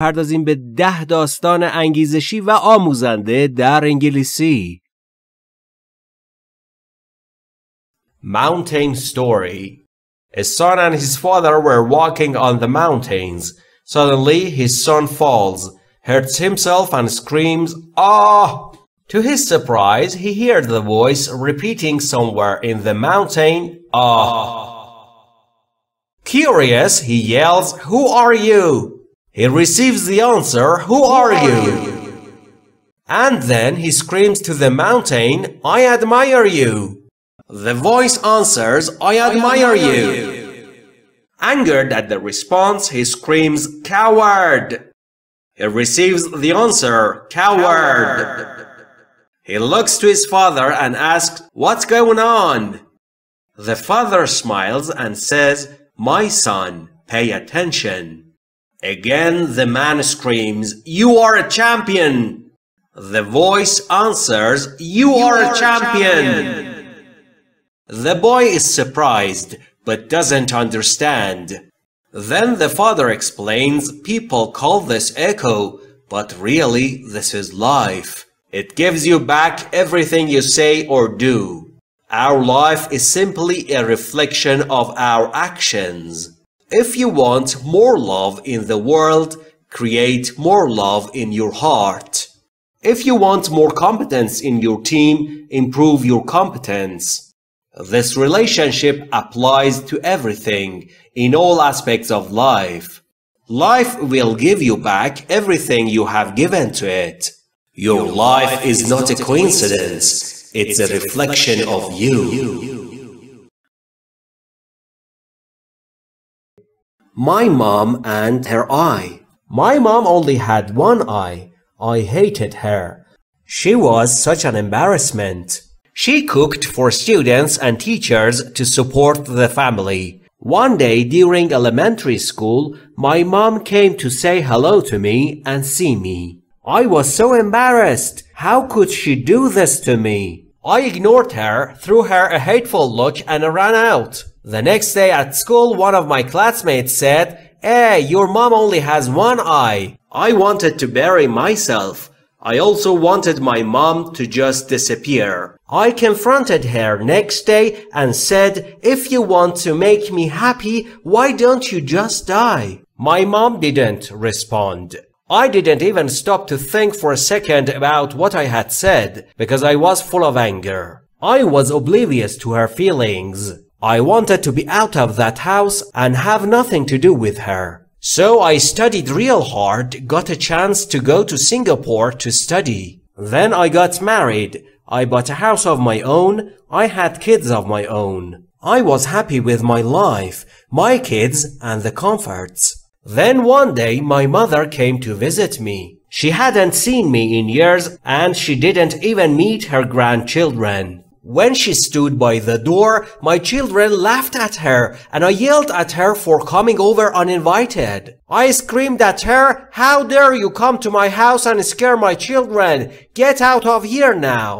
پردازیم به 10 داستان انگیزشی و آموزنده در انگلیسی. Mountain story. A son and his father were walking on the mountains. Suddenly his son falls, hurts himself and screams, "Ah!" To his surprise, he heard the voice repeating somewhere in the mountain, "Ah!" Curious, he yells, "Who are you?" He receives the answer, "Who are you?" And then he screams to the mountain, "I admire you." The voice answers, I admire you. Angered at the response, he screams, "Coward!" He receives the answer, "Coward!" He looks to his father and asks, "What's going on?" The father smiles and says, "My son, pay attention." Again, the man screams, "You are a champion!" The voice answers, You are a champion! The boy is surprised, but doesn't understand. Then the father explains, "People call this echo, but really this is life. It gives you back everything you say or do. Our life is simply a reflection of our actions. If you want more love in the world, create more love in your heart. If you want more competence in your team, improve your competence. This relationship applies to everything, in all aspects of life. Life will give you back everything you have given to it. Your life is not a coincidence, it's a reflection of you." My mom and her eye. My mom only had one eye. I hated her. She was such an embarrassment. She cooked for students and teachers to support the family. One day during elementary school, my mom came to say hello to me and see me. I was so embarrassed. How could she do this to me? I ignored her, threw her a hateful look, and ran out. The next day at school, one of my classmates said, "Hey, your mom only has one eye." I wanted to bury myself. I also wanted my mom to just disappear. I confronted her next day and said, "If you want to make me happy, why don't you just die?" My mom didn't respond. I didn't even stop to think for a second about what I had said, because I was full of anger. I was oblivious to her feelings. I wanted to be out of that house and have nothing to do with her. So I studied real hard, got a chance to go to Singapore to study. Then I got married. I bought a house of my own. I had kids of my own. I was happy with my life, my kids, and the comforts. Then one day my mother came to visit me. She hadn't seen me in years, and she didn't even meet her grandchildren. When she stood by the door, my children laughed at her, and I yelled at her for coming over uninvited. I screamed at her, "How dare you come to my house and scare my children? Get out of here now!"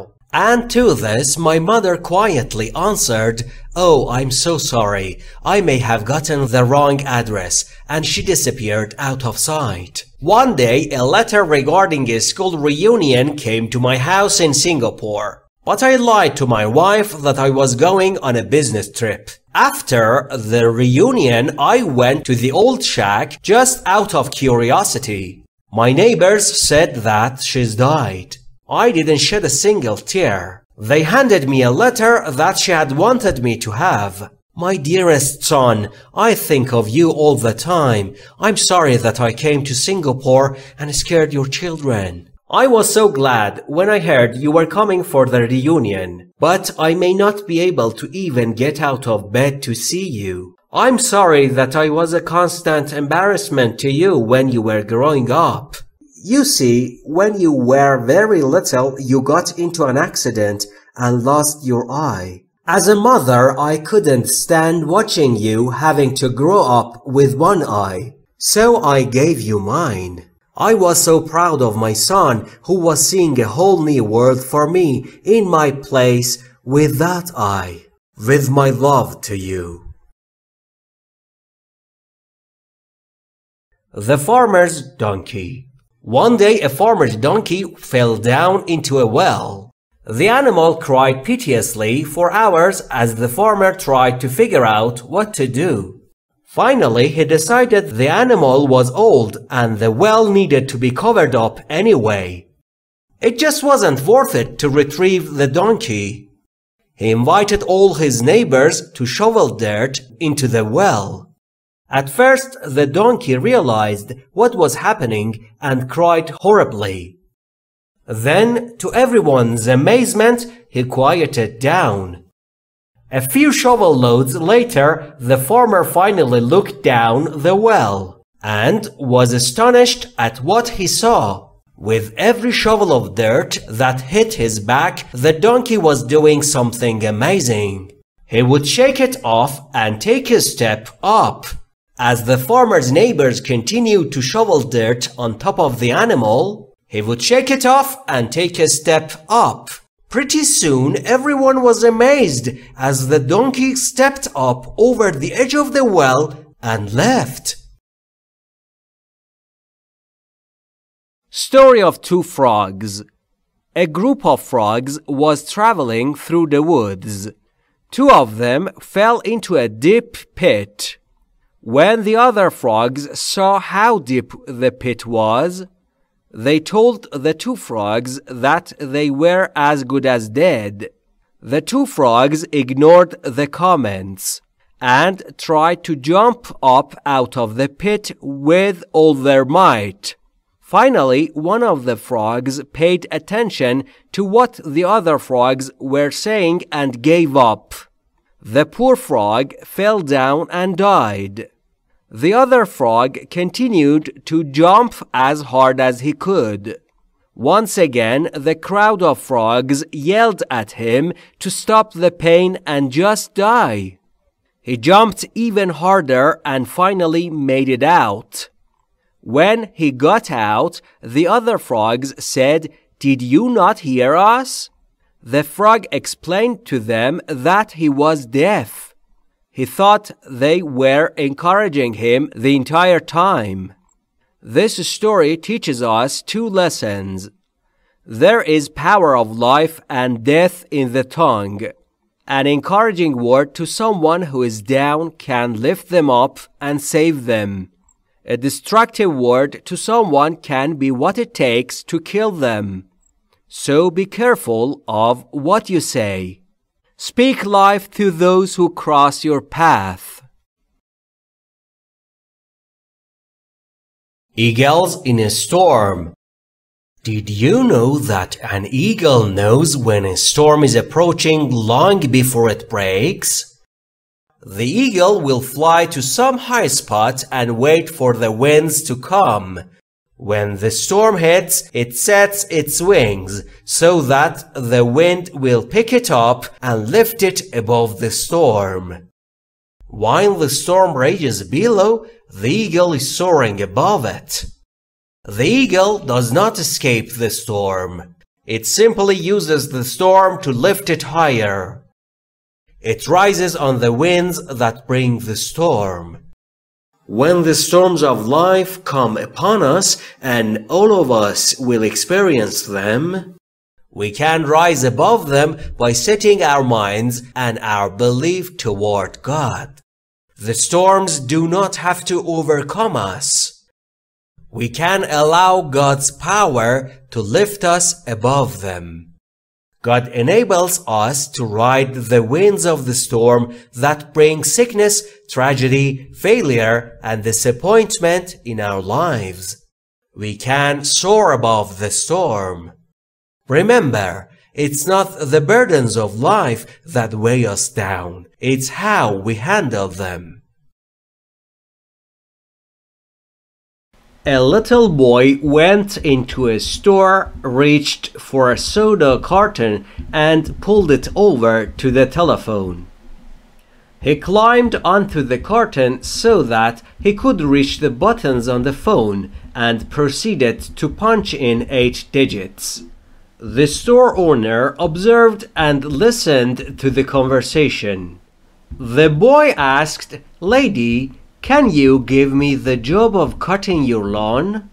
And to this, my mother quietly answered, "Oh, I'm so sorry. I may have gotten the wrong address," and she disappeared out of sight. One day, a letter regarding a school reunion came to my house in Singapore. But I lied to my wife that I was going on a business trip. After the reunion, I went to the old shack just out of curiosity. My neighbors said that she's died. I didn't shed a single tear. They handed me a letter that she had wanted me to have. "My dearest son, I think of you all the time. I'm sorry that I came to Singapore and scared your children. I was so glad when I heard you were coming for the reunion, but I may not be able to even get out of bed to see you. I'm sorry that I was a constant embarrassment to you when you were growing up. You see, when you were very little, you got into an accident and lost your eye. As a mother, I couldn't stand watching you having to grow up with one eye, so I gave you mine. I was so proud of my son, who was seeing a whole new world for me, in my place, with that eye. With my love to you." The Farmer's Donkey. One day a farmer's donkey fell down into a well. The animal cried piteously for hours as the farmer tried to figure out what to do. Finally, he decided the animal was old and the well needed to be covered up anyway. It just wasn't worth it to retrieve the donkey. He invited all his neighbors to shovel dirt into the well. At first, the donkey realized what was happening and cried horribly. Then, to everyone's amazement, he quieted down. A few shovel loads later, the farmer finally looked down the well and was astonished at what he saw. With every shovel of dirt that hit his back, the donkey was doing something amazing. He would shake it off and take a step up. As the farmer's neighbors continued to shovel dirt on top of the animal, he would shake it off and take a step up. Pretty soon, everyone was amazed as the donkey stepped up over the edge of the well and left. Story of Two Frogs. A group of frogs was traveling through the woods. Two of them fell into a deep pit. When the other frogs saw how deep the pit was, they told the two frogs that they were as good as dead. The two frogs ignored the comments and tried to jump up out of the pit with all their might. Finally, one of the frogs paid attention to what the other frogs were saying and gave up. The poor frog fell down and died. The other frog continued to jump as hard as he could. Once again, the crowd of frogs yelled at him to stop the pain and just die. He jumped even harder and finally made it out. When he got out, the other frogs said, "Did you not hear us?" The frog explained to them that he was deaf. He thought they were encouraging him the entire time. This story teaches us two lessons. There is power of life and death in the tongue. An encouraging word to someone who is down can lift them up and save them. A destructive word to someone can be what it takes to kill them. So be careful of what you say. Speak life to those who cross your path. Eagles in a Storm. Did you know that an eagle knows when a storm is approaching long before it breaks? The eagle will fly to some high spot and wait for the winds to come. When the storm hits, it sets its wings so that the wind will pick it up and lift it above the storm. While the storm rages below, the eagle is soaring above it. The eagle does not escape the storm. It simply uses the storm to lift it higher. It rises on the winds that bring the storm. When the storms of life come upon us, and all of us will experience them, we can rise above them by setting our minds and our belief toward God. The storms do not have to overcome us. We can allow God's power to lift us above them. God enables us to ride the winds of the storm that bring sickness, tragedy, failure, and disappointment in our lives. We can soar above the storm. Remember, it's not the burdens of life that weigh us down. It's how we handle them. A little boy went into a store, reached for a soda carton, and pulled it over to the telephone. He climbed onto the carton so that he could reach the buttons on the phone and proceeded to punch in 8 digits. The store owner observed and listened to the conversation. The boy asked, "Lady, Can you give me the job of cutting your lawn?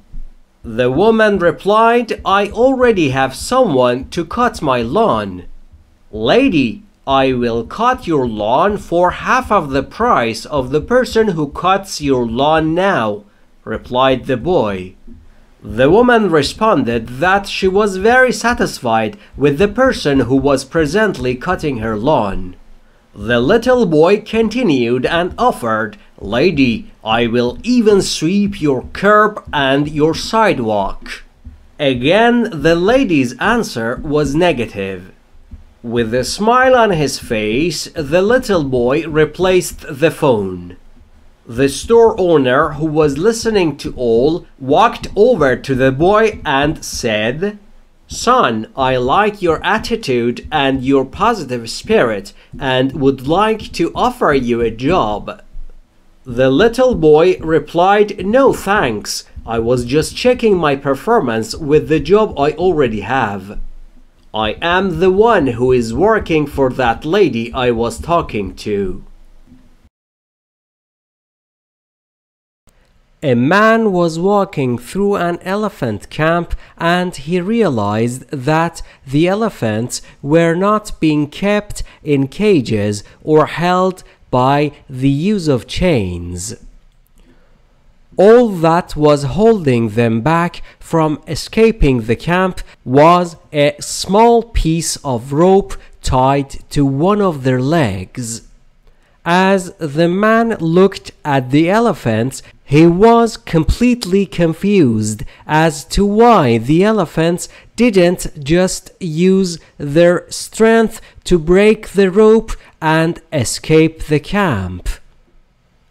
The woman replied, I already have someone to cut my lawn. Lady, I will cut your lawn for half of the price of the person who cuts your lawn now, replied the boy. The woman responded that she was very satisfied with the person who was presently cutting her lawn. The little boy continued and offered, Lady, I will even sweep your curb and your sidewalk. Again, the lady's answer was negative. With a smile on his face, the little boy replaced the phone. The store owner, who was listening to all, walked over to the boy and said, Son, I like your attitude and your positive spirit and would like to offer you a job. The little boy replied, No thanks, I was just checking my performance with the job I already have. I am the one who is working for that lady I was talking to. A man was walking through an elephant camp and he realized that the elephants were not being kept in cages or held by the use of chains. All that was holding them back from escaping the camp was a small piece of rope tied to one of their legs. As the man looked at the elephants, he was completely confused as to why the elephants didn't just use their strength to break the rope and escape the camp.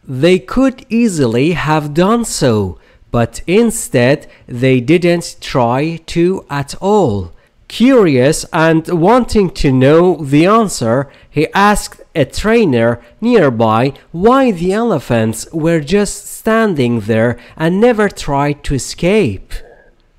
They could easily have done so, but instead they didn't try to at all. Curious and wanting to know the answer, he asked a trainer nearby why the elephants were just standing there and never tried to escape.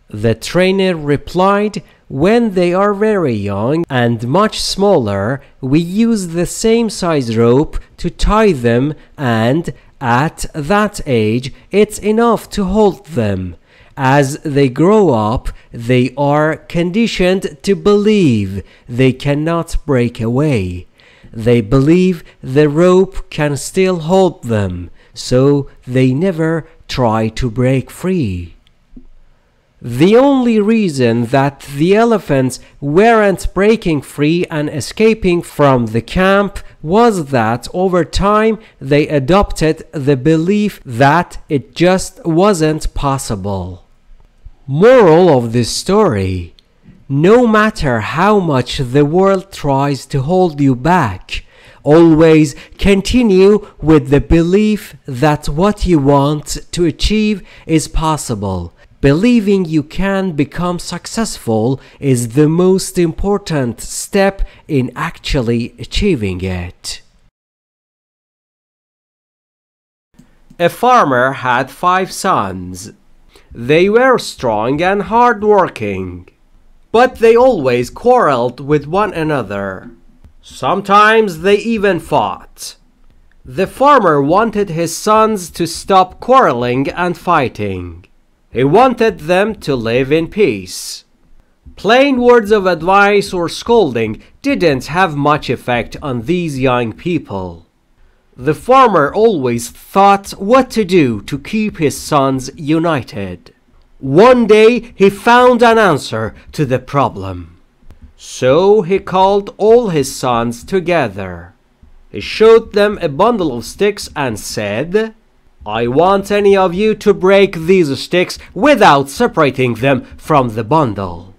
The trainer replied, When they are very young and much smaller, we use the same size rope to tie them, and at that age, it's enough to hold them. As they grow up, they are conditioned to believe they cannot break away. They believe the rope can still hold them, so they never try to break free. The only reason that the elephants weren't breaking free and escaping from the camp was that over time they adopted the belief that it just wasn't possible. Moral of this story: no matter how much the world tries to hold you back, always continue with the belief that what you want to achieve is possible. Believing you can become successful is the most important step in actually achieving it. A farmer had 5 sons. They were strong and hard-working, but they always quarreled with one another. Sometimes they even fought. The farmer wanted his sons to stop quarreling and fighting. He wanted them to live in peace. Plain words of advice or scolding didn't have much effect on these young people. The farmer always thought what to do to keep his sons united. One day he found an answer to the problem. So he called all his sons together. He showed them a bundle of sticks and said, I want any of you to break these sticks without separating them from the bundle.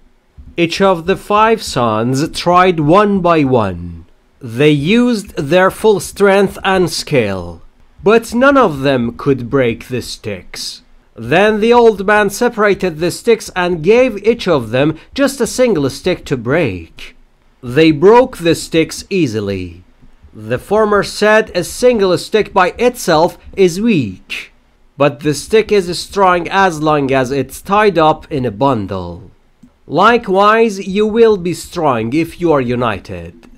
Each of the 5 sons tried one by one. They used their full strength and skill, but none of them could break the sticks. Then the old man separated the sticks and gave each of them just a single stick to break. They broke the sticks easily. The farmer said a single stick by itself is weak, but the stick is strong as long as it's tied up in a bundle. Likewise, you will be strong if you are united.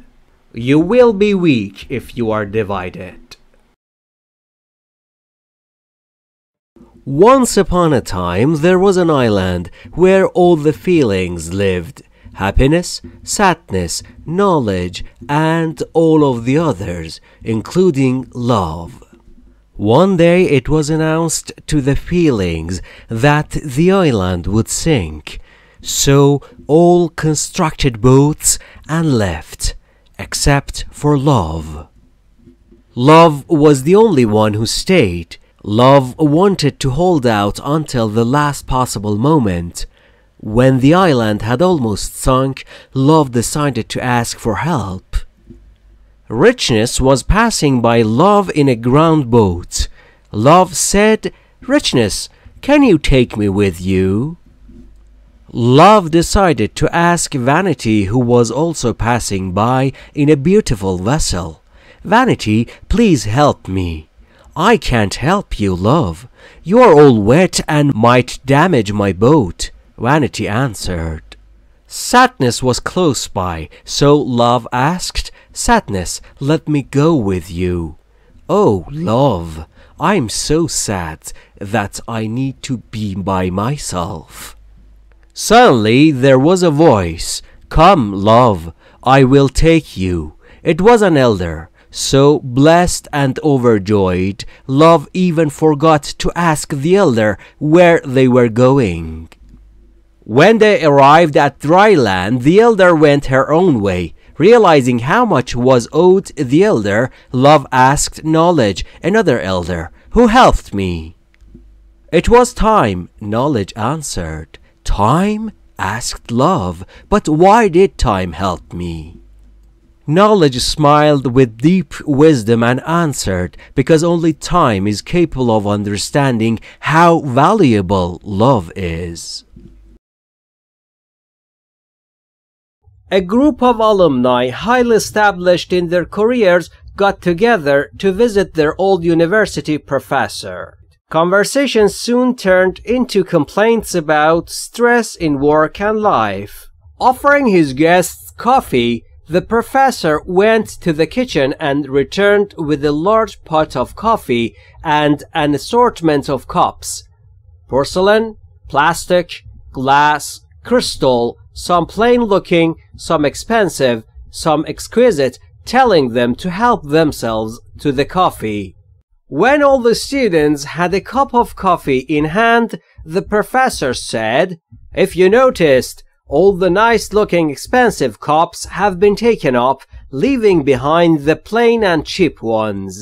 You will be weak if you are divided. Once upon a time, there was an island where all the feelings lived. Happiness, sadness, knowledge, and all of the others, including love. One day it was announced to the feelings that the island would sink. So all constructed boats and left, except for love. Love was the only one who stayed. Love wanted to hold out until the last possible moment. When the island had almost sunk, Love decided to ask for help. Richness was passing by Love in a ground boat. Love said, "Richness, can you take me with you?" Love decided to ask Vanity, who was also passing by in a beautiful vessel. "Vanity, please help me." "I can't help you, Love. You are all wet and might damage my boat," Vanity answered. Sadness was close by, so Love asked, "Sadness, let me go with you." "Oh, Love, I'm so sad that I need to be by myself." Suddenly there was a voice, "Come, Love, I will take you." It was an elder. So blessed and overjoyed, Love even forgot to ask the elder where they were going. When they arrived at dry land, the elder went her own way. Realizing how much was owed the elder, Love asked Knowledge, another elder, "Who helped me?" "It was Time," Knowledge answered. "Time?" asked Love. "But why did Time help me?" Knowledge smiled with deep wisdom and answered, "Because only Time is capable of understanding how valuable love is." A group of alumni, highly established in their careers, got together to visit their old university professor. Conversations soon turned into complaints about stress in work and life. Offering his guests coffee, the professor went to the kitchen and returned with a large pot of coffee and an assortment of cups: porcelain, plastic, glass, crystal, some plain-looking, some expensive, some exquisite, telling them to help themselves to the coffee. When all the students had a cup of coffee in hand, the professor said, "If you noticed, all the nice-looking expensive cups have been taken up, leaving behind the plain and cheap ones.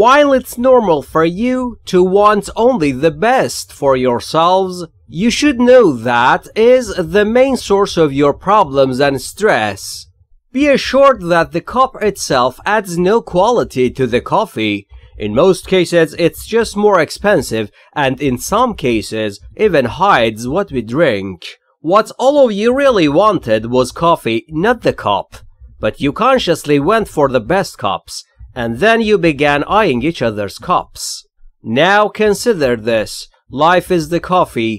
While it's normal for you to want only the best for yourselves, you should know that is the main source of your problems and stress. Be assured that the cup itself adds no quality to the coffee. In most cases, it's just more expensive, and in some cases, even hides what we drink. What all of you really wanted was coffee, not the cup. But you consciously went for the best cups, and then you began eyeing each other's cups. Now consider this. Life is the coffee.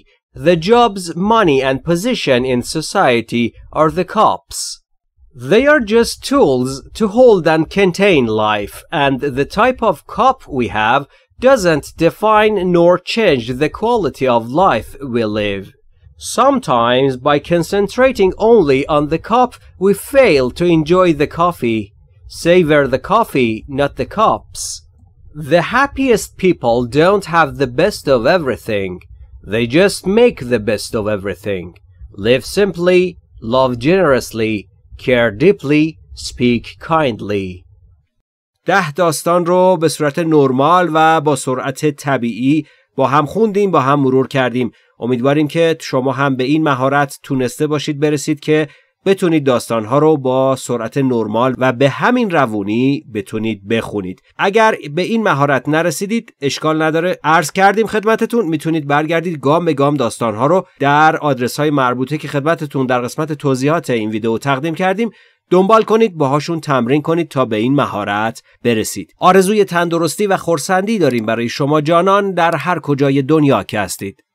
The jobs, money, and position in society are the cups. They are just tools to hold and contain life, and the type of cup we have doesn't define nor change the quality of life we live. Sometimes, by concentrating only on the cup, we fail to enjoy the coffee. Savor the coffee, not the cups. The happiest people don't have the best of everything. They just make the best of everything. Live simply, love generously, care deeply, speak kindly." 10 داستان رو به صورت نرمال و با سرعت طبیعی با هم خوندیم، با هم مرور کردیم. امیدواریم که شما هم به این مهارت تونسته باشید برسید که بتونید داستانها رو با سرعت نرمال و به همین روونی بتونید بخونید. اگر به این مهارت نرسیدید اشکال نداره، عرض کردیم خدمتتون میتونید برگردید گام به گام داستانها رو در آدرس‌های مربوطه که خدمتتون در قسمت توضیحات این ویدیو تقدیم کردیم دنبال کنید، باهاشون تمرین کنید تا به این مهارت برسید. آرزوی تندرستی و خرسندی داریم برای شما جانان در هر کجای دنیا که هستید.